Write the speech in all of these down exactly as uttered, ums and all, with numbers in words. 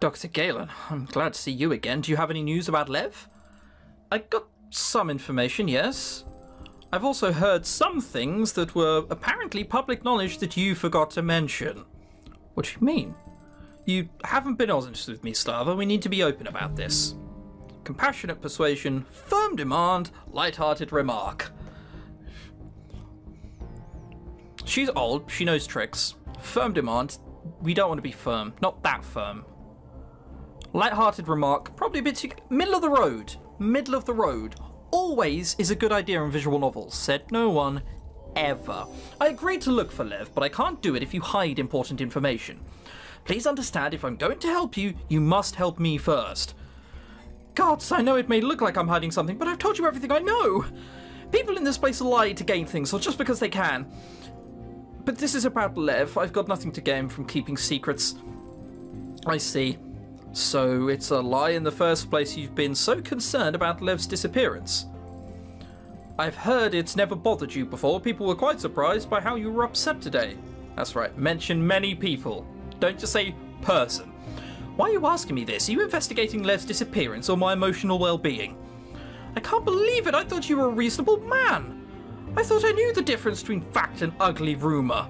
Doctor Galen, I'm glad to see you again. Do you have any news about Lev? I got some information, yes. I've also heard some things that were apparently public knowledge that you forgot to mention. What do you mean? You haven't been honest with me, Slava. We need to be open about this. Compassionate persuasion, firm demand, light-hearted remark. She's old, she knows tricks. Firm demand, we don't want to be firm, not that firm. Light-hearted remark, probably a bit too... Middle of the road, middle of the road. Always is a good idea in visual novels, said no one ever. I agreed to look for Lev, but I can't do it if you hide important information. Please understand, if I'm going to help you, you must help me first. Gods, I know it may look like I'm hiding something, but I've told you everything I know. People in this place lie to gain things, or just because they can. But this is about Lev. I've got nothing to gain from keeping secrets. I see. So it's a lie in the first place you've been so concerned about Lev's disappearance. I've heard it's never bothered you before. People were quite surprised by how you were upset today. That's right, mention many people. Don't just say person. Why are you asking me this? Are you investigating Lev's disappearance or my emotional well-being? I can't believe it! I thought you were a reasonable man! I thought I knew the difference between fact and ugly rumour.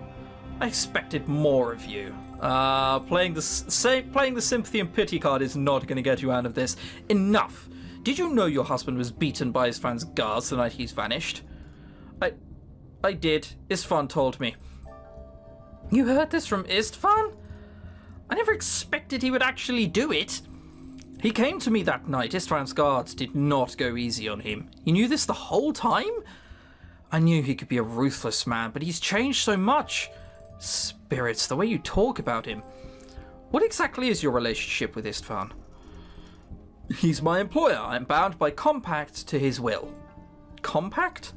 I expected more of you. Uh, playing the say, playing the sympathy and pity card is not going to get you out of this. Enough! Did you know your husband was beaten by Istvan's guards the night he's vanished? I... I did. Istvan told me. You heard this from Istvan? I never expected he would actually do it. He came to me that night. Istvan's guards did not go easy on him. You knew this the whole time? I knew he could be a ruthless man, but he's changed so much. Spirits, the way you talk about him. What exactly is your relationship with Istvan? He's my employer. I'm bound by compact to his will. Compact?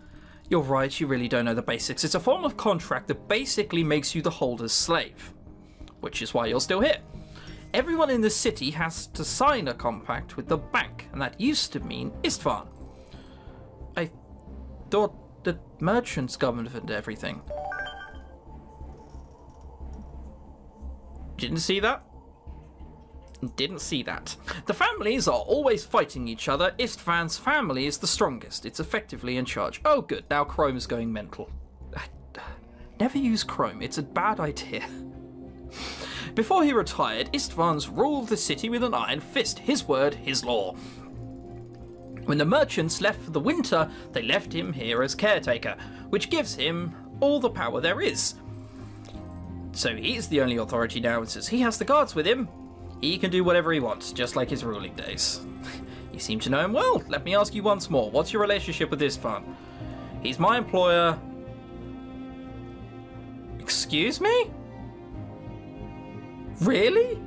You're right, you really don't know the basics. It's a form of contract that basically makes you the holder's slave. Which is why you're still here. Everyone in the city has to sign a compact with the bank, and that used to mean Istvan. I thought that merchants governed everything. Didn't see that? Didn't see that. The families are always fighting each other. Istvan's family is the strongest. It's effectively in charge. Oh good, now Chrome is going mental. Never use Chrome, it's a bad idea. Before he retired, Istvan's ruled the city with an iron fist, his word, his law. When the merchants left for the winter, they left him here as caretaker, which gives him all the power there is. So he's the only authority now, and since he has the guards with him, he can do whatever he wants, just like his ruling days. You seem to know him well. Let me ask you once more, what's your relationship with Istvan? He's my employer... Excuse me? Really?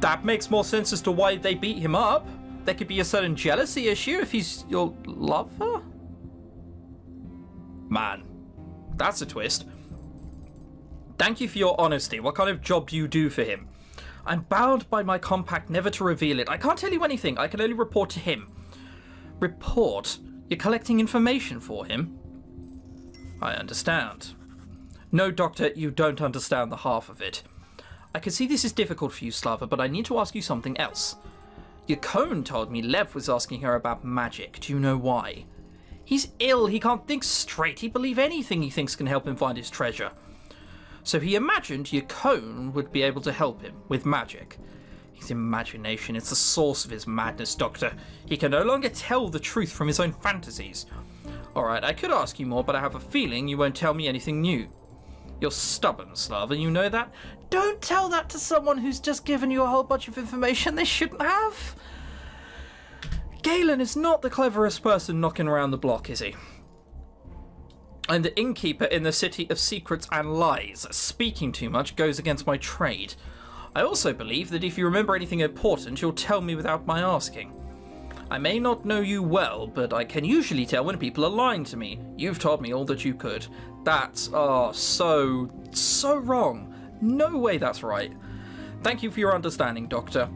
That makes more sense as to why they beat him up. There could be a certain jealousy issue if he's your lover? Man, that's a twist. Thank you for your honesty. What kind of job do you do for him? I'm bound by my compact never to reveal it. I can't tell you anything. I can only report to him. Report? You're collecting information for him? I understand. No, Doctor, you don't understand the half of it. I can see this is difficult for you, Slava, but I need to ask you something else. Your cone told me Lev was asking her about magic. Do you know why? He's ill, he can't think straight, he believes anything he thinks can help him find his treasure. So he imagined your cone would be able to help him with magic. His imagination is the source of his madness, Doctor. He can no longer tell the truth from his own fantasies. Alright, I could ask you more, but I have a feeling you won't tell me anything new. You're stubborn, Slava, you know that? Don't tell that to someone who's just given you a whole bunch of information they shouldn't have! Galen is not the cleverest person knocking around the block, is he? I'm the innkeeper in the city of secrets and lies. Speaking too much goes against my trade. I also believe that if you remember anything important, you'll tell me without my asking. I may not know you well, but I can usually tell when people are lying to me. You've told me all that you could. That's, oh, so, so wrong. No way that's right. Thank you for your understanding, Doctor.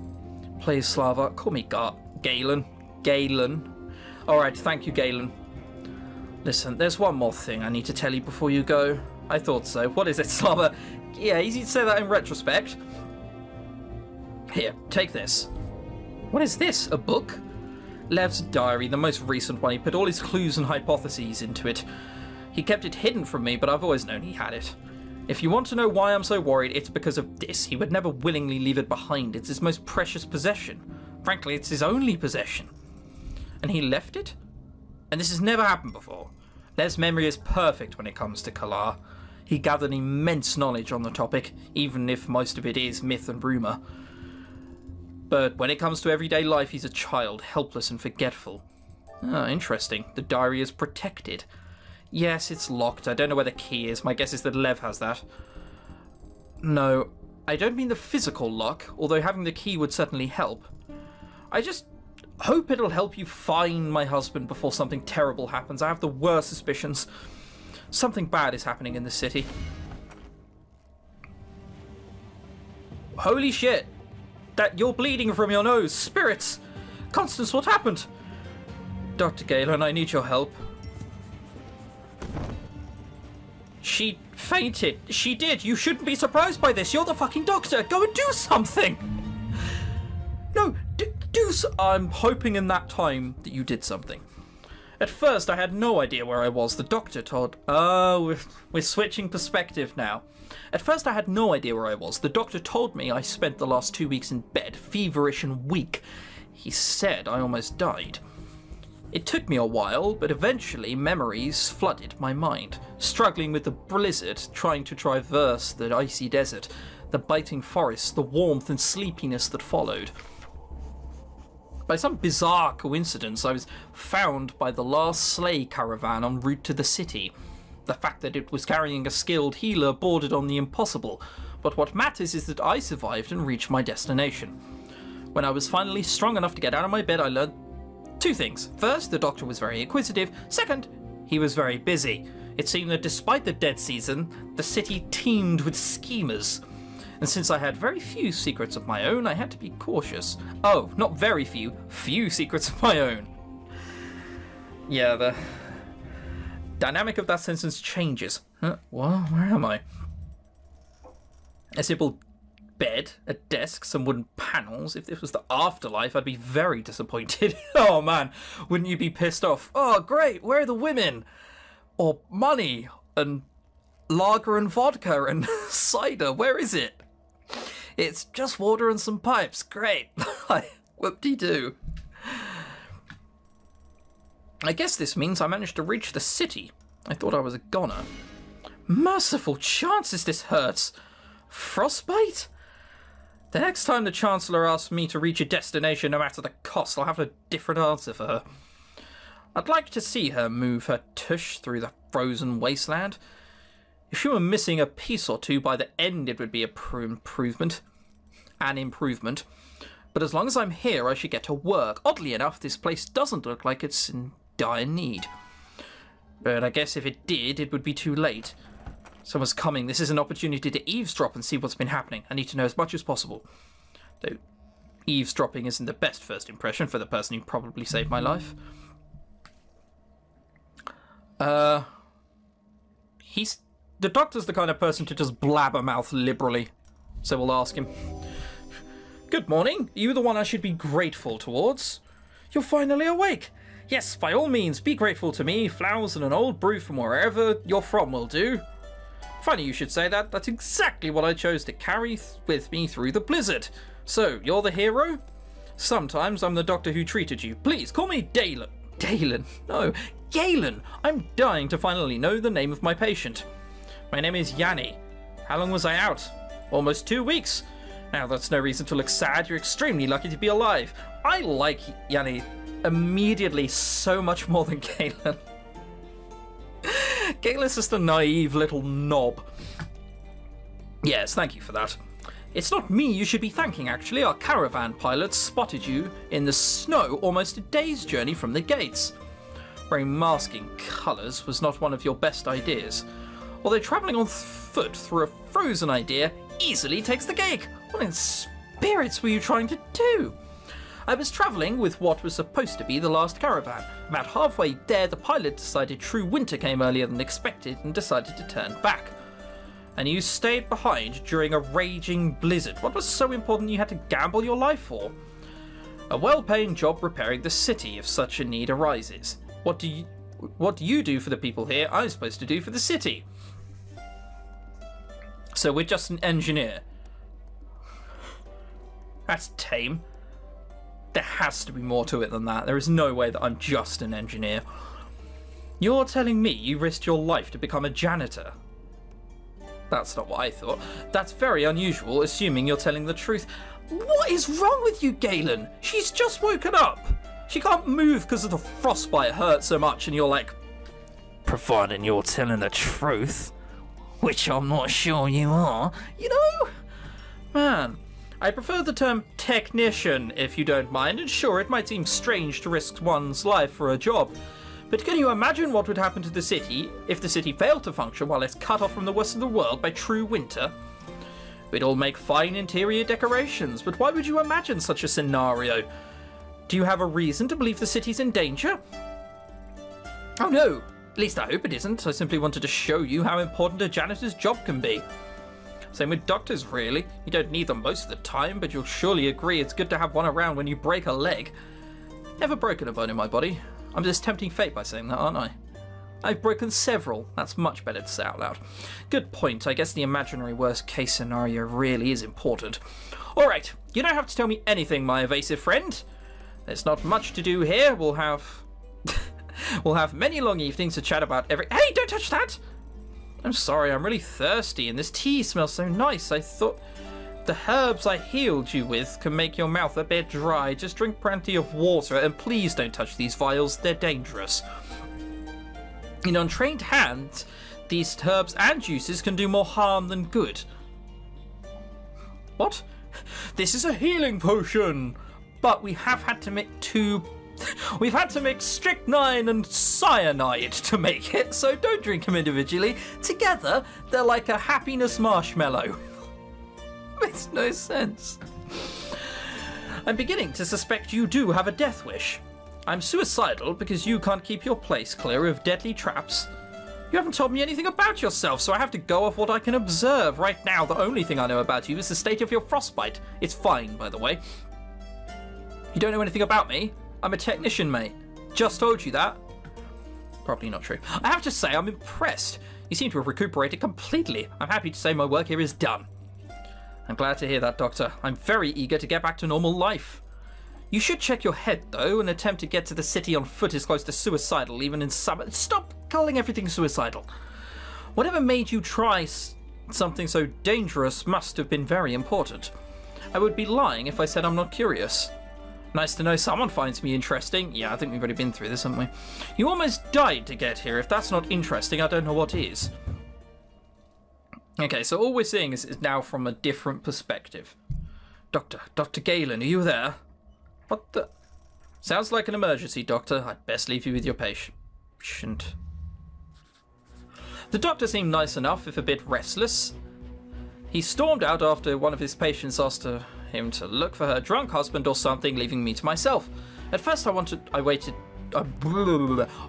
Please, Slava, call me Gar- Galen. Galen. Alright, thank you, Galen. Listen, there's one more thing I need to tell you before you go. I thought so. What is it, Slava? yeah, easy to say that in retrospect. Here, take this. What is this? A book? Lev's diary, the most recent one. He put all his clues and hypotheses into it. He kept it hidden from me, but I've always known he had it. If you want to know why I'm so worried, it's because of this. He would never willingly leave it behind. It's his most precious possession. Frankly, it's his only possession. And he left it? And this has never happened before. Lev's memory is perfect when it comes to Kalar. He gathered immense knowledge on the topic, even if most of it is myth and rumour. But when it comes to everyday life, he's a child, helpless and forgetful. Ah, interesting. The diary is protected. Yes, it's locked. I don't know where the key is. My guess is that Lev has that. No, I don't mean the physical lock, although having the key would certainly help. I just hope it'll help you find my husband before something terrible happens. I have the worst suspicions. Something bad is happening in the city. Holy shit! That you're bleeding from your nose! Spirits! Constance, what happened? Doctor Galen, I need your help. She fainted. She did. You shouldn't be surprised by this. You're the fucking doctor. Go and do something! No, do, do so. I'm hoping in that time that you did something. At first, I had no idea where I was. The doctor told... Oh, we're, we're switching perspective now. At first, I had no idea where I was. The doctor told me I spent the last two weeks in bed, feverish and weak. He said I almost died. It took me a while, but eventually memories flooded my mind. Struggling with the blizzard, trying to traverse the icy desert, the biting forests, the warmth and sleepiness that followed. By some bizarre coincidence, I was found by the last sleigh caravan en route to the city. The fact that it was carrying a skilled healer bordered on the impossible, but what matters is that I survived and reached my destination. When I was finally strong enough to get out of my bed, I learned two things. First, the doctor was very inquisitive. Second, he was very busy. It seemed that despite the dead season, the city teemed with schemers. And since I had very few secrets of my own, I had to be cautious. Oh, not very few, few secrets of my own. Yeah, the dynamic of that sentence changes. Huh? What? Where am I? A simple bed, a desk, some wooden panels. If this was the afterlife, I'd be very disappointed. Oh man, wouldn't you be pissed off? Oh great, where are the women? Or money, and lager and vodka and cider, where is it? It's just water and some pipes. Great. Whoop-de-doo. I guess this means I managed to reach the city. I thought I was a goner. Merciful chances this hurts. Frostbite? The next time the Chancellor asks me to reach a destination, no matter the cost, I'll have a different answer for her. I'd like to see her move her tush through the frozen wasteland. If she were missing a piece or two by the end, it would be a pr improvement. An improvement. But as long as I'm here, I should get to work. Oddly enough, this place doesn't look like it's in dire need. But I guess if it did, it would be too late. Someone's coming. This is an opportunity to eavesdrop and see what's been happening. I need to know as much as possible. Though eavesdropping isn't the best first impression for the person who probably saved my life. Uh... He's... The doctor's the kind of person to just blabbermouth liberally, so we'll ask him. Good morning. Are you the one I should be grateful towards? You're finally awake. Yes, by all means, be grateful to me. Flowers and an old brew from wherever you're from will do. Funny you should say that. That's exactly what I chose to carry th- with me through the blizzard. So, you're the hero? Sometimes I'm the doctor who treated you. Please, call me Galen. Galen? No, Galen. I'm dying to finally know the name of my patient. My name is Yanni. How long was I out? Almost two weeks. Now that's no reason to look sad. You're extremely lucky to be alive. I like Yanni immediately so much more than Galen. Galen's just a naive little knob. Yes, thank you for that. It's not me you should be thanking, actually. Our caravan pilot spotted you in the snow almost a day's journey from the gates. Wearing masking colours was not one of your best ideas. Although travelling on foot through a frozen idea easily takes the cake. What in spirits were you trying to do? I was travelling with what was supposed to be the last caravan. About halfway there, the pilot decided true winter came earlier than expected and decided to turn back. and you stayed behind during a raging blizzard. What was so important you had to gamble your life for? A well-paying job repairing the city if such a need arises. What do you, what do you do for the people here? I'm supposed to do for the city. So we're just an engineer. That's tame. There has to be more to it than that. There is no way that I'm just an engineer. You're telling me you risked your life to become a janitor? That's not what I thought. That's very unusual, assuming you're telling the truth. What is wrong with you, Galen? She's just woken up. She can't move because of the frostbite hurt so much, and you're like, providing you're telling the truth, which I'm not sure you are, you know? Man, I prefer the term technician, if you don't mind, and sure, it might seem strange to risk one's life for a job, but can you imagine what would happen to the city if the city failed to function while it's cut off from the rest of the world by true winter? We'd all make fine interior decorations, but why would you imagine such a scenario? Do you have a reason to believe the city's in danger? Oh no, at least I hope it isn't. I simply wanted to show you how important a janitor's job can be. Same with doctors, really. You don't need them most of the time, but you'll surely agree it's good to have one around when you break a leg. Never broken a bone in my body. I'm just tempting fate by saying that, aren't I? I've broken several. That's much better to say out loud. Good point. I guess the imaginary worst case scenario really is important. All right, you don't have to tell me anything, my evasive friend. There's not much to do here. We'll have... we'll have many long evenings to chat about every... Hey, don't touch that! I'm sorry, I'm really thirsty, and this tea smells so nice. I thought the herbs I healed you with can make your mouth a bit dry. Just drink plenty of water, and please don't touch these vials. They're dangerous. In untrained hands, these herbs and juices can do more harm than good. What? This is a healing potion, but we have had to make two... We've had to mix strychnine and cyanide to make it, so don't drink them individually. Together, they're like a happiness marshmallow. Makes no sense. I'm beginning to suspect you do have a death wish. I'm suicidal because you can't keep your place clear of deadly traps. You haven't told me anything about yourself, so I have to go off what I can observe. Right now, the only thing I know about you is the state of your frostbite. It's fine, by the way. You don't know anything about me? I'm a technician, mate. Just told you that. Probably not true. I have to say, I'm impressed. You seem to have recuperated completely. I'm happy to say my work here is done. I'm glad to hear that, Doctor. I'm very eager to get back to normal life. You should check your head, though. An attempt to get to the city on foot is close to suicidal, even in summer. Stop calling everything suicidal. Whatever made you try something so dangerous must have been very important. I would be lying if I said I'm not curious. Nice to know someone finds me interesting. Yeah, I think we've already been through this, haven't we? You almost died to get here. If that's not interesting, I don't know what is. Okay, so all we're seeing is, is now from a different perspective. Doctor, Doctor Galen, are you there? What the? Sounds like an emergency, Doctor. I'd best leave you with your patient. The doctor seemed nice enough, if a bit restless. He stormed out after one of his patients asked her... him to look for her drunk husband or something, leaving me to myself. At first I wanted, I waited, I,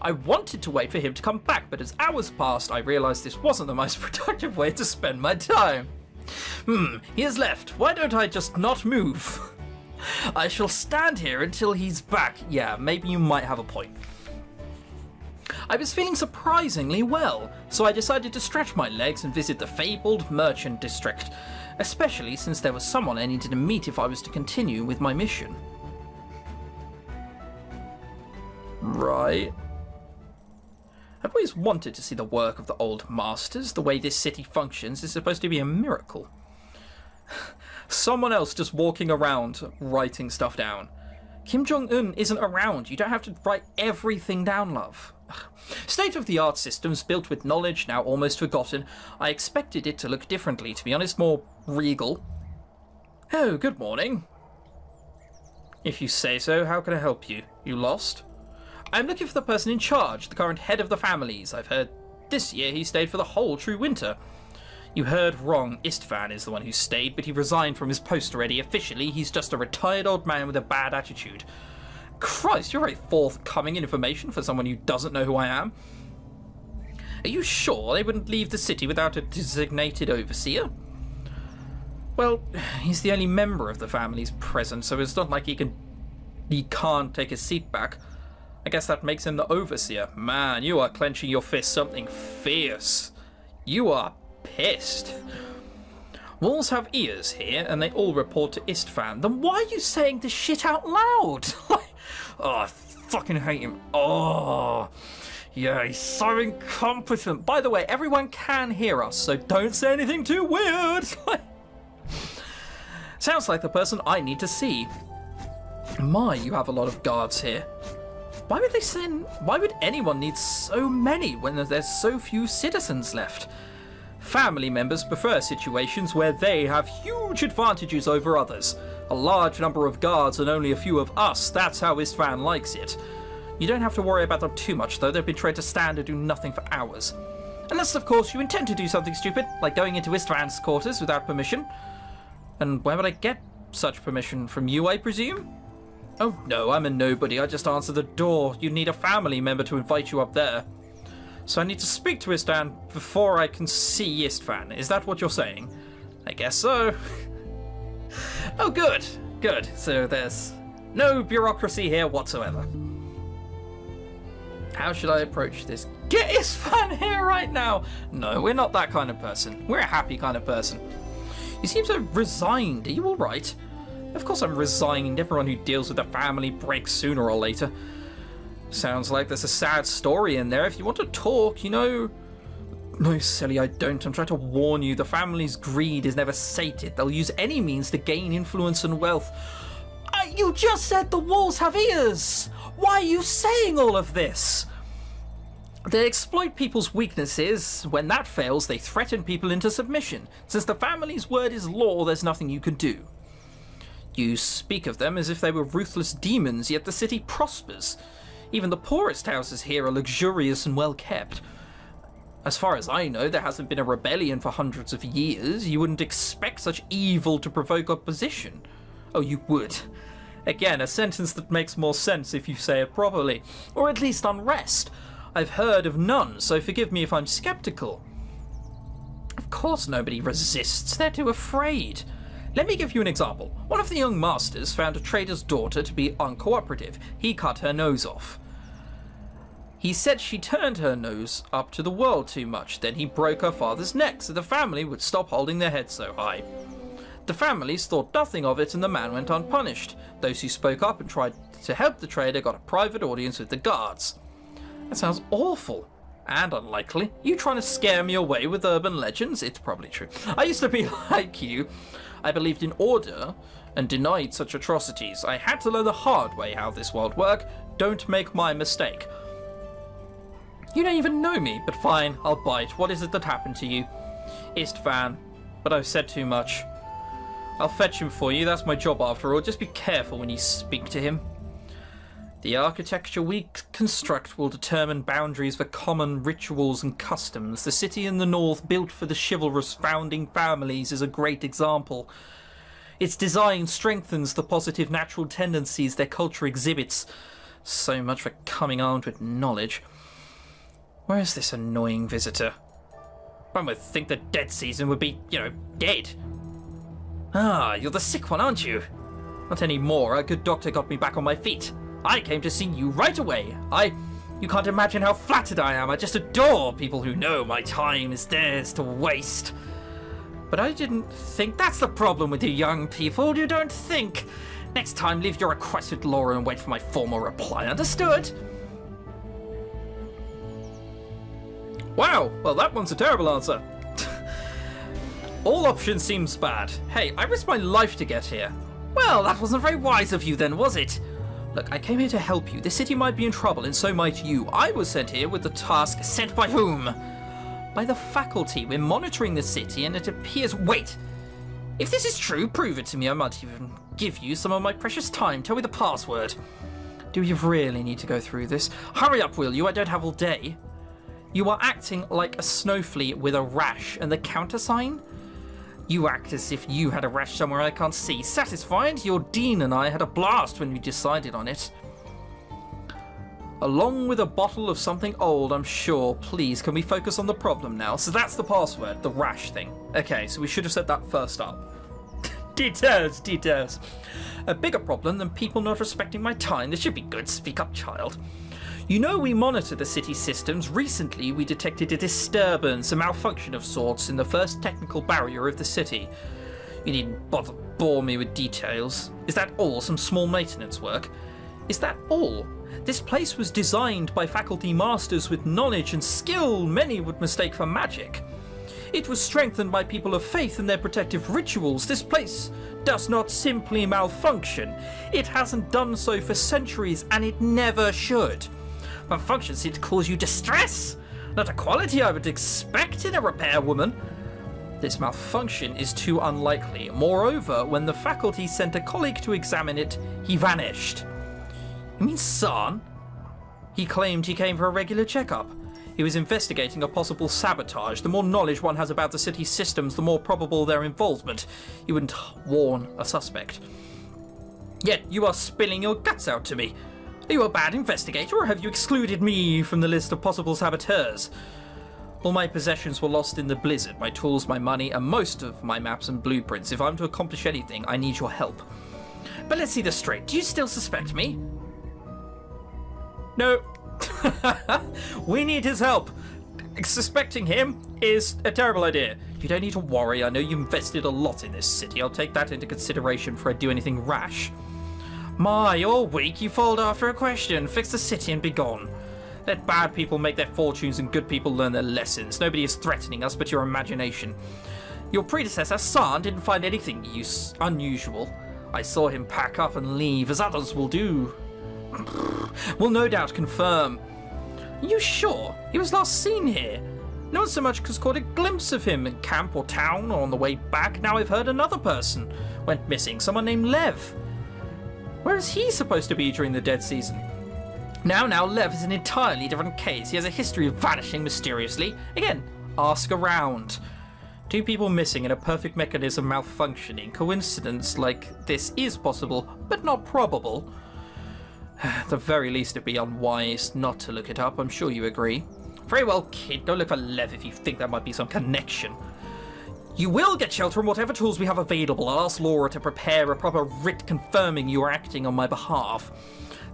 I wanted to wait for him to come back, but as hours passed, I realized this wasn't the most productive way to spend my time. Hmm, he has left. Why don't I just not move? I shall stand here until he's back. Yeah, maybe you might have a point. I was feeling surprisingly well, so I decided to stretch my legs and visit the fabled merchant district. Especially since there was someone I needed to meet if I was to continue with my mission. Right. I've always wanted to see the work of the old masters. The way this city functions is supposed to be a miracle. Someone else just walking around writing stuff down. Kim Jong-un isn't around. You don't have to write everything down, love. State-of-the-art systems built with knowledge now almost forgotten. I expected it to look differently, to be honest, more regal. Oh, good morning. If you say so, how can I help you? You lost? I'm looking for the person in charge, the current head of the families. I've heard this year he stayed for the whole true winter. You heard wrong. Istvan is the one who stayed, but he resigned from his post already. Officially, he's just a retired old man with a bad attitude. Christ, you're very forthcoming information for someone who doesn't know who I am. Are you sure they wouldn't leave the city without a designated overseer? Well, he's the only member of the family's present, so it's not like he can... he can't take his seat back. I guess that makes him the overseer. Man, you are clenching your fist something fierce. You are pissed. Walls have ears here, and they all report to Istvan. Then why are you saying this shit out loud? Oh, I fucking hate him. Oh, yeah, he's so incompetent. By the way, everyone can hear us, so don't say anything too weird. Sounds like the person I need to see. My, you have a lot of guards here. Why would they send... Why would anyone need so many when there's so few citizens left? Family members prefer situations where they have huge advantages over others. A large number of guards and only a few of us, that's how Istvan likes it. You don't have to worry about them too much though, they've been trained to stand and do nothing for hours. Unless of course you intend to do something stupid, like going into Istvan's quarters without permission. And where would I get such permission? From you, I presume? Oh no, I'm a nobody, I just answer the door. You'd need a family member to invite you up there. So I need to speak to Istvan before I can see Istvan. Is that what you're saying? I guess so. Oh good, good. So there's no bureaucracy here whatsoever. How should I approach this? Get Istvan here right now! No, we're not that kind of person. We're a happy kind of person. You seem so resigned, are you alright? Of course I'm resigned, everyone who deals with the family breaks sooner or later. Sounds like there's a sad story in there. If you want to talk, you know... No, silly, I don't. I'm trying to warn you. The family's greed is never sated. They'll use any means to gain influence and wealth. Uh, you just said the walls have ears! Why are you saying all of this? They exploit people's weaknesses. When that fails, they threaten people into submission. Since the family's word is law, there's nothing you can do. You speak of them as if they were ruthless demons, yet the city prospers. Even the poorest houses here are luxurious and well kept. As far as I know, there hasn't been a rebellion for hundreds of years. You wouldn't expect such evil to provoke opposition. Oh, you would. Again, a sentence that makes more sense if you say it properly, or at least unrest. I've heard of none, so forgive me if I'm skeptical. Of course nobody resists, they're too afraid. Let me give you an example. One of the young masters found a trader's daughter to be uncooperative. He cut her nose off. He said she turned her nose up to the world too much. Then he broke her father's neck so the family would stop holding their heads so high. The families thought nothing of it and the man went unpunished. Those who spoke up and tried to help the trader got a private audience with the guards. That sounds awful. And unlikely. You trying to scare me away with urban legends? It's probably true. I used to be like you. I believed in order and denied such atrocities. I had to learn the hard way how this world worked. Don't make my mistake. You don't even know me, but fine, I'll bite. What is it that happened to you? Istvan, but I've said too much. I'll fetch him for you, that's my job after all. Just be careful when you speak to him. The architecture we construct will determine boundaries for common rituals and customs. The city in the north, built for the chivalrous founding families, is a great example. Its design strengthens the positive natural tendencies their culture exhibits. So much for coming armed with knowledge. Where is this annoying visitor? One would think the dead season would be, you know, dead. Ah, you're the sick one, aren't you? Not anymore. A good doctor got me back on my feet. I came to see you right away. I... You can't imagine how flattered I am. I just adore people who know my time is theirs to waste. But I didn't think... That's the problem with you young people. You don't think. Next time, leave your request with Laura and wait for my formal reply. Understood? Wow. Well, that one's a terrible answer. All options seems bad. Hey, I risked my life to get here. Well, that wasn't very wise of you then, was it? Look, I came here to help you. The city might be in trouble, and so might you. I was sent here with the task. Sent by whom? By the faculty. We're monitoring the city, and it appears... Wait! If this is true, prove it to me. I might even give you some of my precious time. Tell me the password. Do you really need to go through this? Hurry up, will you? I don't have all day. You are acting like a snowflake with a rash. And the countersign? You act as if you had a rash somewhere I can't see. Satisfied? Your dean and I had a blast when we decided on it. along with a bottle of something old, I'm sure. Please, can we focus on the problem now? So that's the password, the rash thing. Okay, so we should have said that first up. Details, details. A bigger problem than people not respecting my time. This should be good. Speak up, child. You know, we monitor the city systems. Recently, we detected a disturbance, a malfunction of sorts, in the first technical barrier of the city. You needn't bother bore me with details. Is that all? Some small maintenance work? Is that all? This place was designed by faculty masters with knowledge and skill many would mistake for magic. It was strengthened by people of faith and their protective rituals. This place does not simply malfunction. It hasn't done so for centuries, and it never should. Malfunction seemed to cause you distress. Not a quality I would expect in a repairwoman. This malfunction is too unlikely. Moreover, when the faculty sent a colleague to examine it, he vanished. You mean San? He claimed he came for a regular checkup. He was investigating a possible sabotage. The more knowledge one has about the city's systems, the more probable their involvement. You wouldn't warn a suspect. Yet you are spilling your guts out to me. Are you a bad investigator, or have you excluded me from the list of possible saboteurs? All my possessions were lost in the blizzard. My tools, my money, and most of my maps and blueprints. If I'm to accomplish anything, I need your help. But let's see this straight. Do you still suspect me? No. We need his help. Suspecting him is a terrible idea. You don't need to worry. I know you invested a lot in this city. I'll take that into consideration before I do anything rash. Ma, you're weak. You fold after a question. Fix the city and be gone. Let bad people make their fortunes and good people learn their lessons. Nobody is threatening us but your imagination. Your predecessor, San, didn't find anything use unusual. I saw him pack up and leave, as others will do. Will no doubt confirm. Are you sure? He was last seen here. No one so much as caught a glimpse of him in camp or town or on the way back. Now I've heard another person went missing, someone named Lev. Where is he supposed to be during the dead season? Now, now, Lev is an entirely different case. He has a history of vanishing mysteriously. Again, ask around. Two people missing and a perfect mechanism malfunctioning. Coincidence like this is possible, but not probable. At the very least, it'd be unwise not to look it up. I'm sure you agree. Very well, kid. Go look for Lev if you think there might be some connection. You will get shelter on whatever tools we have available. I'll ask Laura to prepare a proper writ confirming you are acting on my behalf.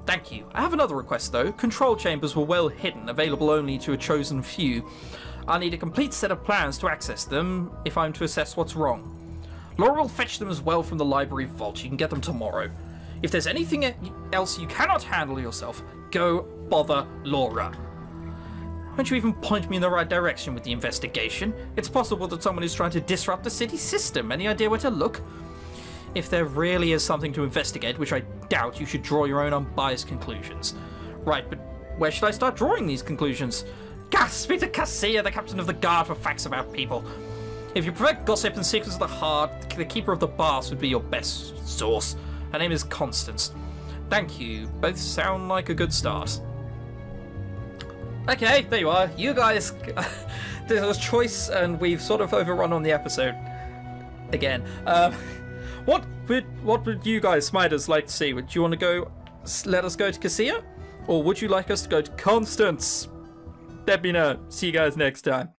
Thank you. I have another request, though. Control chambers were well hidden, available only to a chosen few. I'll need a complete set of plans to access them if I'm to assess what's wrong. Laura will fetch them as well from the library vault. You can get them tomorrow. If there's anything else you cannot handle yourself, go bother Laura. Won't you even point me in the right direction with the investigation? It's possible that someone is trying to disrupt the city system. Any idea where to look? If there really is something to investigate, which I doubt, you should draw your own unbiased conclusions. Right, but where should I start drawing these conclusions? Gas, speak to Cassia, the captain of the guard, for facts about people. If you prefer gossip and secrets of the heart, the keeper of the baths would be your best source. Her name is Constance. Thank you. Both sound like a good start. Okay, there you are. You guys, there was choice, and we've sort of overrun on the episode again. Um... What would what would you guys, Smiders, like to see? Would you want to go? Let us go to Cassia, or would you like us to go to Constance? Let me know. See you guys next time.